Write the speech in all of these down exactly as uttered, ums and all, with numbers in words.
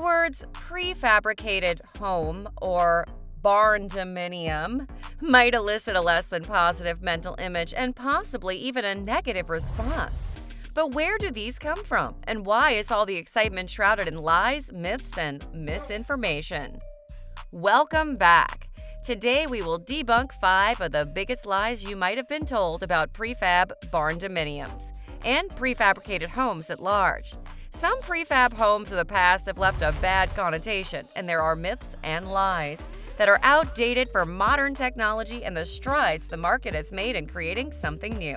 the words prefabricated home or barndominium might elicit a less than positive mental image and possibly even a negative response. But where do these come from, and why is all the excitement shrouded in lies, myths, and misinformation? Welcome back! Today we will debunk five of the biggest lies you might have been told about prefab barndominiums and prefabricated homes at large. Some prefab homes of the past have left a bad connotation, and there are myths and lies that are outdated for modern technology and the strides the market has made in creating something new.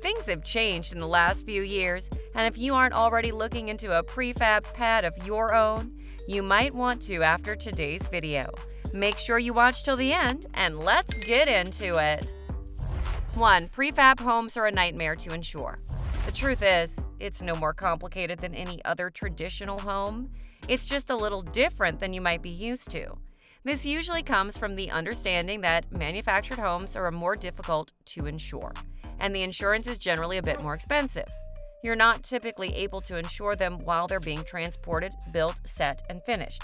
Things have changed in the last few years, and if you aren't already looking into a prefab pad of your own, you might want to after today's video. Make sure you watch till the end, and let's get into it! one Prefab homes are a nightmare to insure. The truth is, it's no more complicated than any other traditional home. It's just a little different than you might be used to. This usually comes from the understanding that manufactured homes are more difficult to insure, and the insurance is generally a bit more expensive. You're not typically able to insure them while they're being transported, built, set, and finished.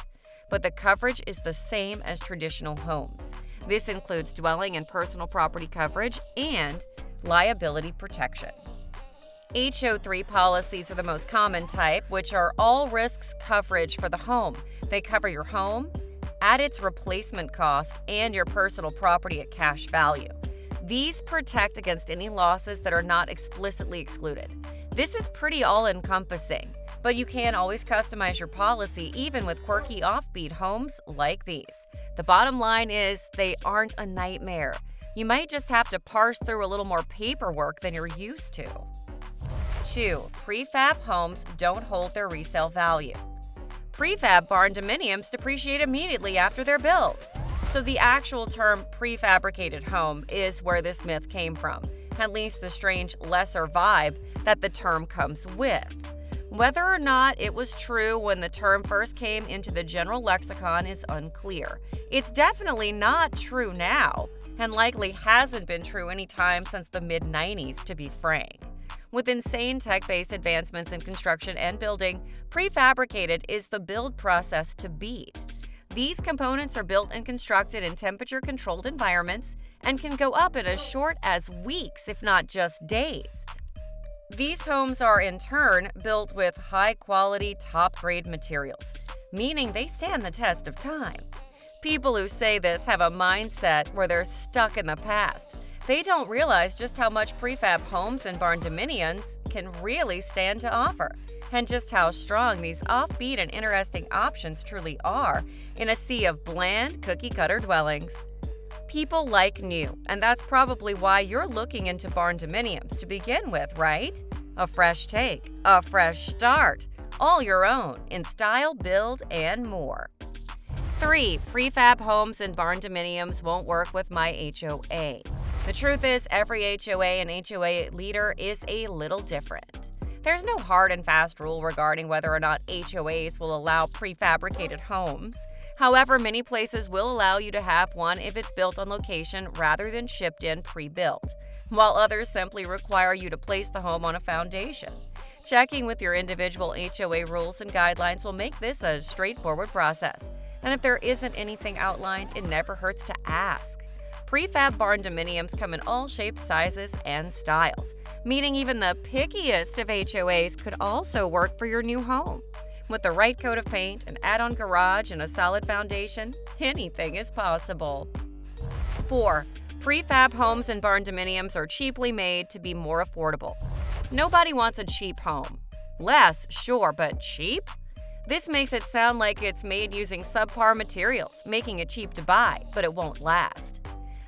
But the coverage is the same as traditional homes. This includes dwelling and personal property coverage and liability protection. H O three policies are the most common type, which are all risks coverage for the home. They cover your home at its replacement cost and your personal property at cash value. These protect against any losses that are not explicitly excluded. This is pretty all-encompassing, but you can always customize your policy even with quirky offbeat homes like these. The bottom line is they aren't a nightmare. You might just have to parse through a little more paperwork than you're used to. two Prefab homes don't hold their resale value. Prefab barndominiums depreciate immediately after they're built. So the actual term prefabricated home is where this myth came from, at least the strange lesser vibe that the term comes with. Whether or not it was true when the term first came into the general lexicon is unclear. It's definitely not true now, and likely hasn't been true any time since the mid nineties, to be frank. With insane tech-based advancements in construction and building, prefabricated is the build process to beat. These components are built and constructed in temperature-controlled environments and can go up in as short as weeks, if not just days. These homes are, in turn, built with high-quality, top-grade materials, meaning they stand the test of time. People who say this have a mindset where they're stuck in the past. They don't realize just how much prefab homes and barndominiums can really stand to offer, and just how strong these offbeat and interesting options truly are in a sea of bland, cookie-cutter dwellings. People like new, and that's probably why you're looking into barndominiums to begin with, right? A fresh take, a fresh start, all your own, in style, build, and more. three Prefab homes and barndominiums won't work with my H O A. The truth is, every H O A and H O A leader is a little different. There's no hard and fast rule regarding whether or not H O As will allow prefabricated homes. However, many places will allow you to have one if it's built on location rather than shipped in pre-built, while others simply require you to place the home on a foundation. Checking with your individual H O A rules and guidelines will make this a straightforward process, and if there isn't anything outlined, it never hurts to ask. Prefab barndominiums come in all shapes, sizes, and styles, meaning even the pickiest of H O As could also work for your new home. With the right coat of paint, an add-on garage, and a solid foundation, anything is possible. four Prefab homes and barndominiums are cheaply made to be more affordable. Nobody wants a cheap home. Less, sure, but cheap? This makes it sound like it's made using subpar materials, making it cheap to buy, but it won't last.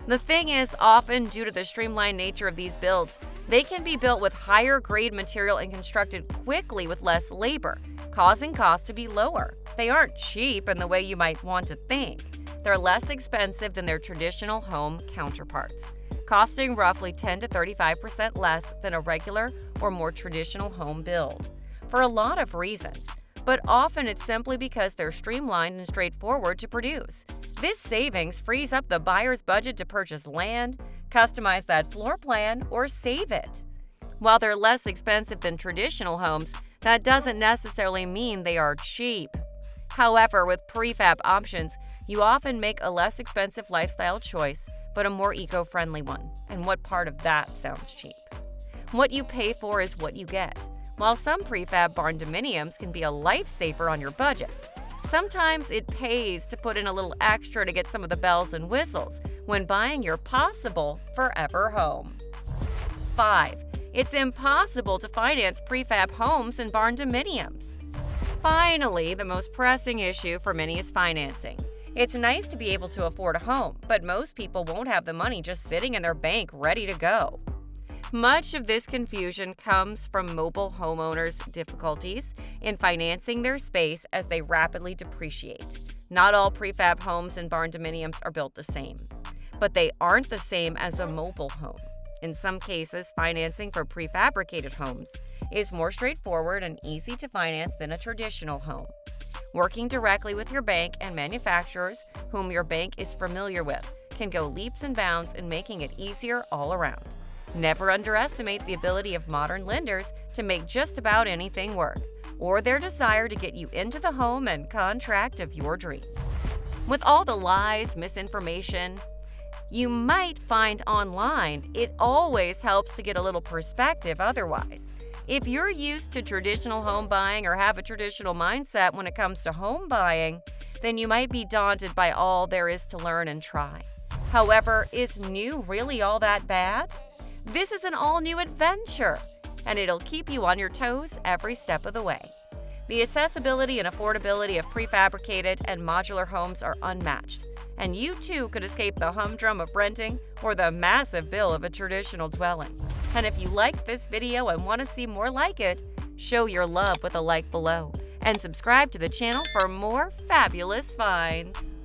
The thing is, often due to the streamlined nature of these builds, they can be built with higher grade material and constructed quickly with less labor, causing costs to be lower. They aren't cheap in the way you might want to think. They're less expensive than their traditional home counterparts, costing roughly ten to thirty-five percent less than a regular or more traditional home build, for a lot of reasons, but often it's simply because they're streamlined and straightforward to produce. This savings frees up the buyer's budget to purchase land, customize that floor plan, or save it. While they're less expensive than traditional homes, that doesn't necessarily mean they are cheap. However, with prefab options, you often make a less expensive lifestyle choice, but a more eco-friendly one. And what part of that sounds cheap? What you pay for is what you get. While some prefab barndominiums can be a lifesaver on your budget, sometimes it pays to put in a little extra to get some of the bells and whistles when buying your possible forever home. five. It's impossible to finance prefab homes and barndominiums. Finally, the most pressing issue for many is financing. It's nice to be able to afford a home, but most people won't have the money just sitting in their bank ready to go. Much of this confusion comes from mobile homeowners' difficulties in financing their space as they rapidly depreciate. Not all prefab homes and barndominiums are built the same, but they aren't the same as a mobile home. In some cases, financing for prefabricated homes is more straightforward and easy to finance than a traditional home. Working directly with your bank and manufacturers, whom your bank is familiar with, can go leaps and bounds in making it easier all around. Never underestimate the ability of modern lenders to make just about anything work, or their desire to get you into the home and contract of your dreams. With all the lies, misinformation, you might find online, it always helps to get a little perspective otherwise. If you're used to traditional home buying or have a traditional mindset when it comes to home buying, then you might be daunted by all there is to learn and try. However, is new really all that bad? This is an all-new adventure, and it'll keep you on your toes every step of the way. The accessibility and affordability of prefabricated and modular homes are unmatched, and you too could escape the humdrum of renting or the massive bill of a traditional dwelling. And if you liked this video and want to see more like it, show your love with a like below and subscribe to the channel for more fabulous finds.